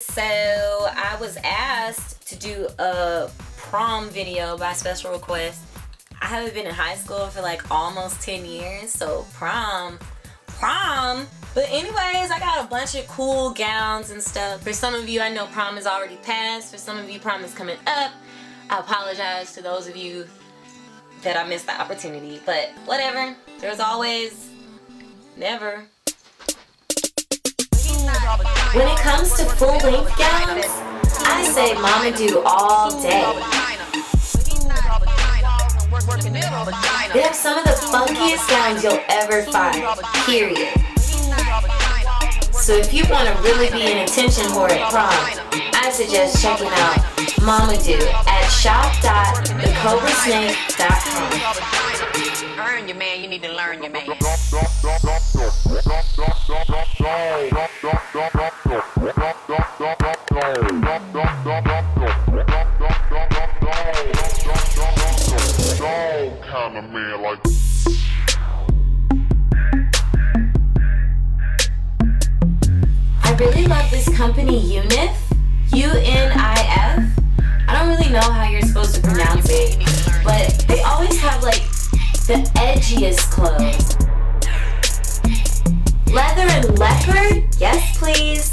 So I was asked to do a prom video by special request. I haven't been in high school for like almost 10 years, so prom. But anyways, I got a bunch of cool gowns and stuff. For some of you, I know prom is already passed. For some of you, prom is coming up. I apologize to those of you that I missed the opportunity, but whatever. There's always, never. When it comes to full-length gowns, I say Mamadoux all day. They have some of the funkiest gowns you'll ever find, period. So if you want to really be in attention whore at prom, I suggest checking out Mamadoux at shop.thecobrasnake.com. Earn your man, you need to learn your man. I really love this company, UNIF. UNIF. I don't really know how you're supposed to pronounce it, but they always have like the edgiest clothes. Leather and leopard? Yes, please.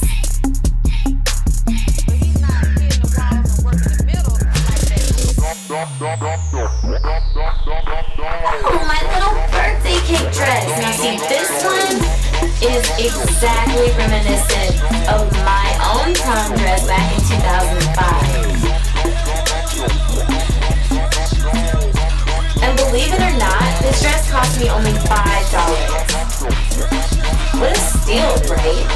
Is exactly reminiscent of my own prom dress back in 2005. And believe it or not, this dress cost me only $5. What a steal, right?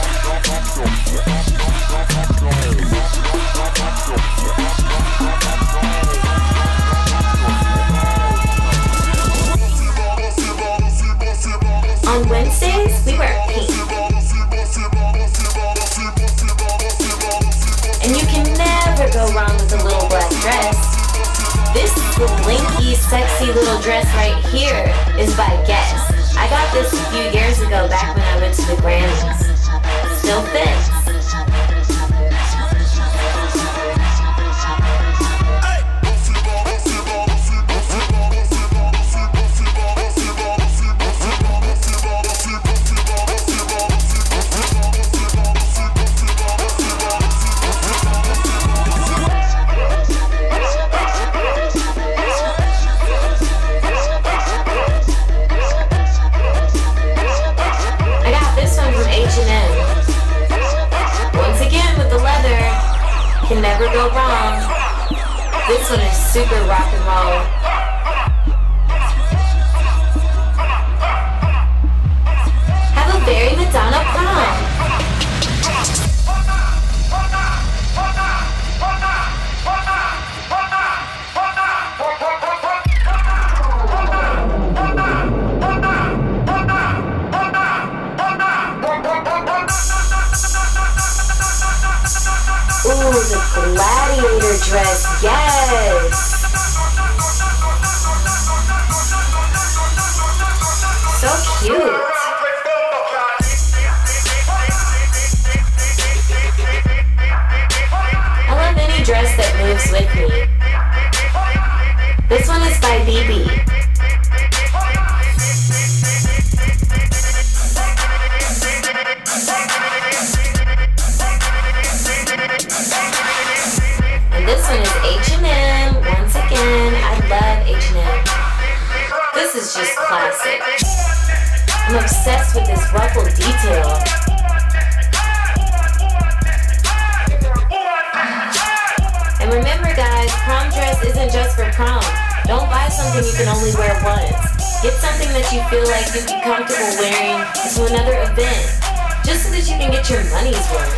On Wednesdays, we wear pink. And you can never go wrong with a little black dress. This blinky, sexy little dress right here is by Guess. I got this a few years ago back when I went to the Grammys. Still fits. Once again, with the leather, can never go wrong. This one is super rock and roll. Have a very Madonna prom. Ooh, the gladiator dress, yes! So cute! I love any dress that moves with me. This one is by Bebe. This one is H&M. Once again, I love H&M. This is just classic. I'm obsessed with this ruffled detail. And remember guys, prom dress isn't just for prom. Don't buy something you can only wear once. Get something that you feel like you'd be comfortable wearing to another event, just so that you can get your money's worth.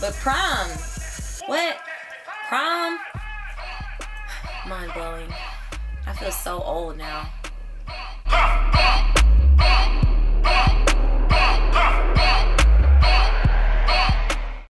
But prom, what? Prom? Mind blowing. I feel so old now.